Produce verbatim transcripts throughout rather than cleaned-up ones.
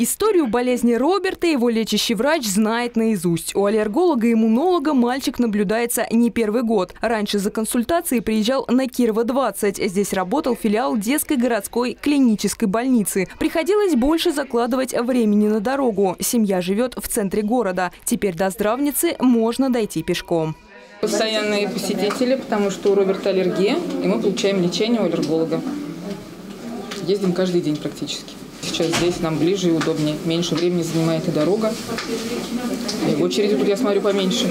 Историю болезни Роберта его лечащий врач знает наизусть. У аллерголога-иммунолога мальчик наблюдается не первый год. Раньше за консультацией приезжал на Кирова двадцать. Здесь работал филиал детской городской клинической больницы. Приходилось больше закладывать времени на дорогу. Семья живет в центре города. Теперь до здравницы можно дойти пешком. Постоянные посетители, потому что у Роберта аллергия, и мы получаем лечение у аллерголога. Ездим каждый день практически. Сейчас здесь нам ближе и удобнее. Меньше времени занимает и дорога. И в очереди тут, я смотрю, поменьше.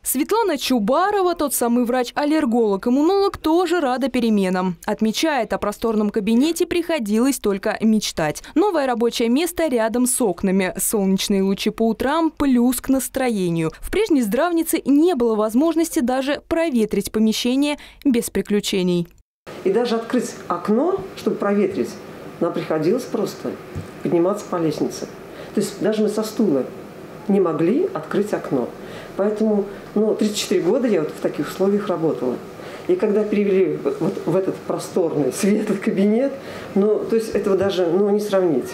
Светлана Чубарова, тот самый врач-аллерголог-иммунолог, тоже рада переменам. Отмечает, о просторном кабинете приходилось только мечтать. Новое рабочее место рядом с окнами. Солнечные лучи по утрам плюс к настроению. В прежней здравнице не было возможности даже проветрить помещение без приключений. И даже открыть окно, чтобы проветрить, нам приходилось просто подниматься по лестнице. То есть даже мы со стула не могли открыть окно. Поэтому, ну, тридцать четыре года я вот в таких условиях работала. И когда перевели вот, вот в этот просторный, светлый кабинет, ну, то есть этого даже, ну, не сравнить.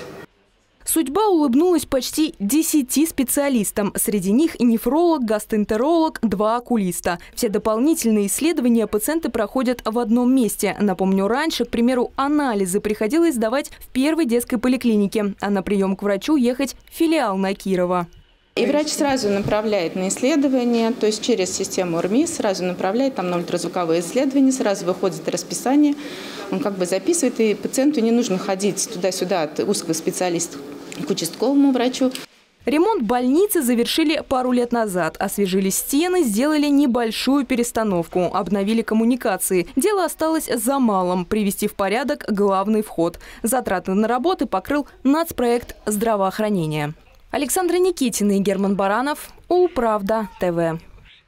Судьба улыбнулась почти десяти специалистам. Среди них нефролог, гастроэнтеролог, два окулиста. Все дополнительные исследования пациенты проходят в одном месте. Напомню, раньше, к примеру, анализы приходилось сдавать в первой детской поликлинике, а на прием к врачу ехать в филиал на Кирова. И врач сразу направляет на исследование, то есть через систему ОРМИС сразу направляет там на ультразвуковые исследования, сразу выходит расписание, он как бы записывает, и пациенту не нужно ходить туда-сюда от узкого специалиста к участковому врачу. Ремонт больницы завершили пару лет назад. Освежили стены, сделали небольшую перестановку, обновили коммуникации. Дело осталось за малым – привести в порядок главный вход. Затраты на работы покрыл нацпроект здравоохранения. Александра Никитина и Герман Баранов, УлПравда ТВ.